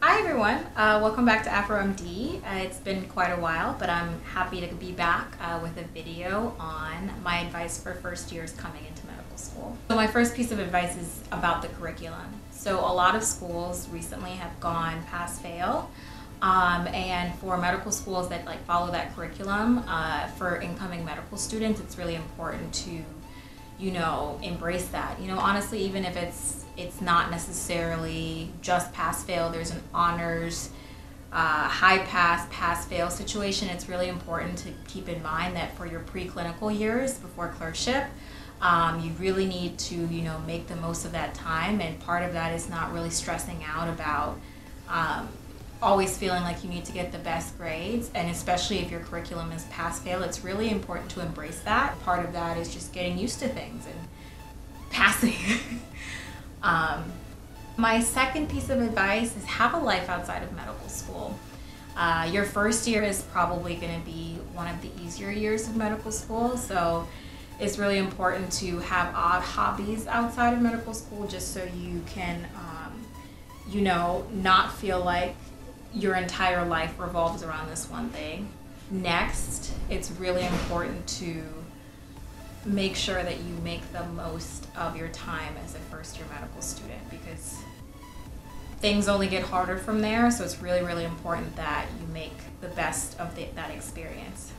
Hi everyone, welcome back to AfroMD. It's been quite a while, but I'm happy to be back with a video on my advice for first years coming into medical school. So my first piece of advice is about the curriculum. So a lot of schools recently have gone pass-fail, and for medical schools that follow that curriculum, for incoming medical students, it's really important to embrace that. Honestly, even if it's not necessarily just pass-fail, there's an honors, high pass, pass-fail situation. It's really important to keep in mind that for your preclinical years before clerkship, you really need to, make the most of that time. And part of that is not really stressing out about always feeling like you need to get the best grades, and especially if your curriculum is pass-fail, it's really important to embrace that. Part of that is just getting used to things and passing. My second piece of advice is have a life outside of medical school. Your first year is probably going to be one of the easier years of medical school, so it's really important to have odd hobbies outside of medical school just so you can, not feel like your entire life revolves around this one thing. Next, it's really important to make sure that you make the most of your time as a first-year medical student, because things only get harder from there, so it's really, really important that you make the best of that experience.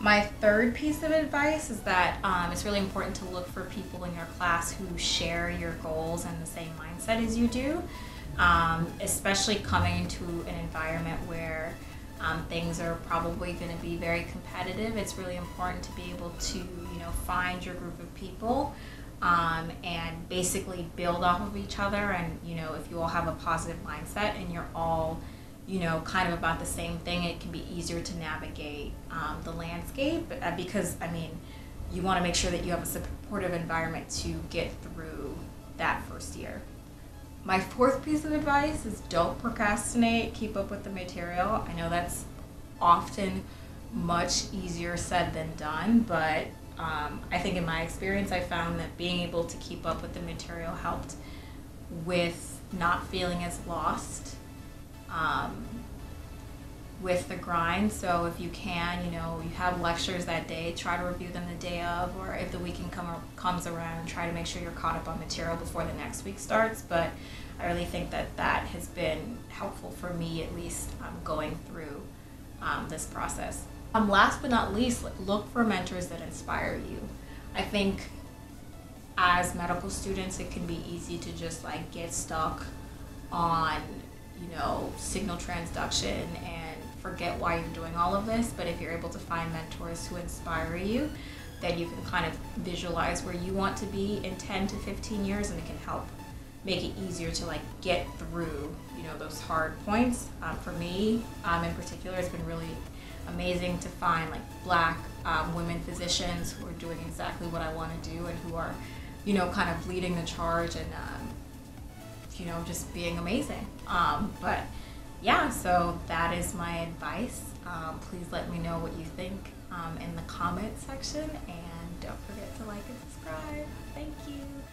My third piece of advice is that it's really important to look for people in your class who share your goals and the same mindset as you do. Especially coming into an environment where things are probably going to be very competitive, it's really important to be able to find your group of people and basically build off of each other. And if you all have a positive mindset and you're all kind of about the same thing, it can be easier to navigate the landscape, because you want to make sure that you have a supportive environment to get through that first year. My fourth piece of advice is don't procrastinate, keep up with the material. I know that's often much easier said than done, but I think in my experience I found that being able to keep up with the material helped with not feeling as lost with the grind. So if you can, you have lectures that day, try to review them the day of, or if the weekend comes around, try to make sure you're caught up on material before the next week starts. But I really think that that has been helpful for me, at least going through this process. Last but not least, look for mentors that inspire you. I think as medical students, it can be easy to just get stuck on signal transduction and forget why you're doing all of this. But if you're able to find mentors who inspire you, then you can kind of visualize where you want to be in 10 to 15 years, and it can help make it easier to get through those hard points. For me in particular, it's been really amazing to find Black women physicians who are doing exactly what I want to do and who are kind of leading the charge and just being amazing. But yeah, so that is my advice. Please let me know what you think in the comment section, and don't forget to like and subscribe. Thank you.